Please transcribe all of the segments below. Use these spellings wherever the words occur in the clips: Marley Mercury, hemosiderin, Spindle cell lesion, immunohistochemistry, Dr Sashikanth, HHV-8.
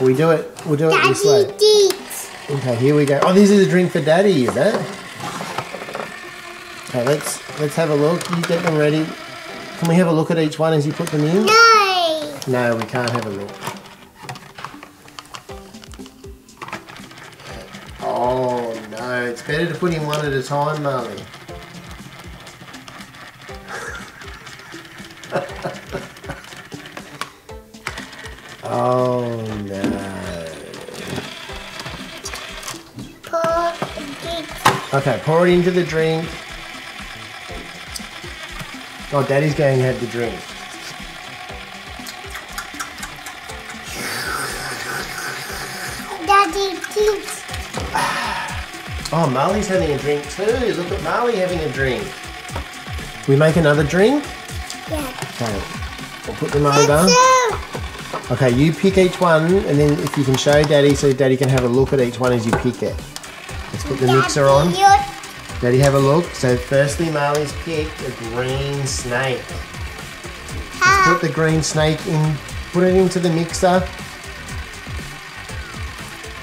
We do it. We'll do it this way. Okay, here we go. Oh, this is a drink for Daddy, is it? Okay, let's have a look. You get them ready. Can we have a look at each one as you put them in? No. No, we can't have a look. Oh no, it's better to put in one at a time, Marley. Oh no. Okay, pour it into the drink. Oh, Daddy's going to have the drink. Daddy, please. Oh, Marley's having a drink too. Look at Marley having a drink. Can we make another drink? Yeah. Okay, we'll put them over. Okay, you pick each one, and then if you can show Daddy, so Daddy can have a look at each one as you pick it. Let's put the mixer on. Daddy, have a look. So firstly, Marley's picked a green snake. Let's put the green snake in, put it into the mixer.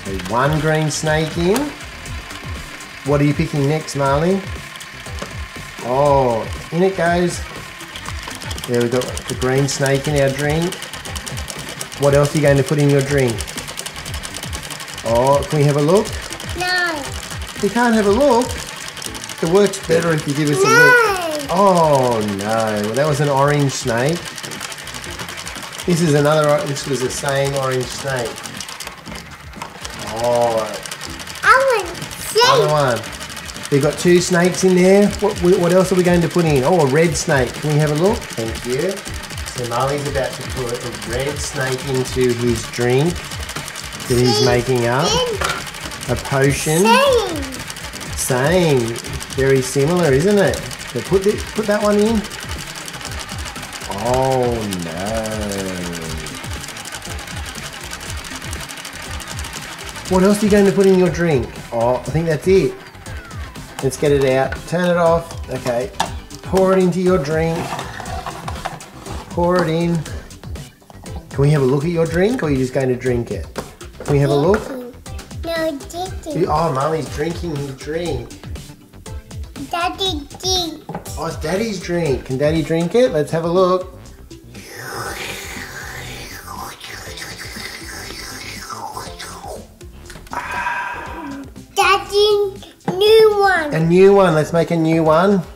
So one green snake in. What are you picking next, Marley? Oh, in it goes. There we got the green snake in our drink. What else are you going to put in your drink? Oh, can we have a look? No. We can't have a look. It works better if you give us a look. Oh no, well, that was an orange snake. This is another, this was the same orange snake. Oh. I want snake. Other one. We've got two snakes in there. What else are we going to put in? Oh, a red snake. Can we have a look? Thank you. So Marley's about to put a red snake into his drink that he's making up. A potion. Same. Very similar, isn't it? So put that one in. Oh no. What else are you going to put in your drink? Oh, I think that's it. Let's get it out. Turn it off. Okay. Pour it into your drink. Pour it in. Can we have a look at your drink, or are you just going to drink it? Can we have a look? No, drinking. Oh, Marley's drinking his drink. Daddy drink. Oh, it's Daddy's drink. Can Daddy drink it? Let's have a look. Daddy, new one. A new one. Let's make a new one.